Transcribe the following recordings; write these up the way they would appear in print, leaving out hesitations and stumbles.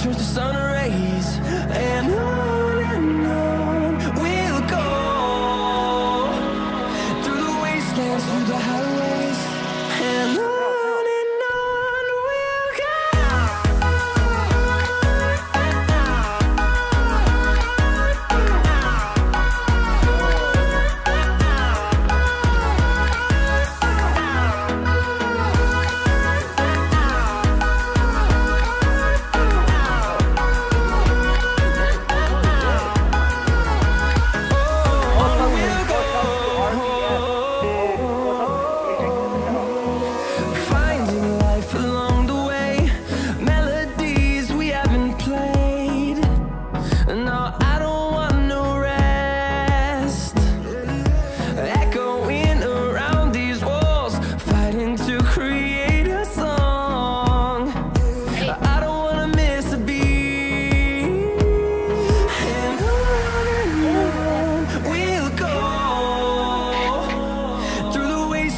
turns to sun rays. And on we'll go, through the wastelands, through the highways, and on.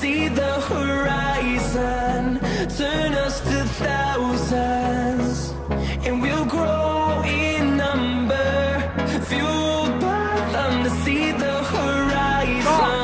See the horizon, turn us to thousands, and we'll grow in number, fueled by them to see the horizon.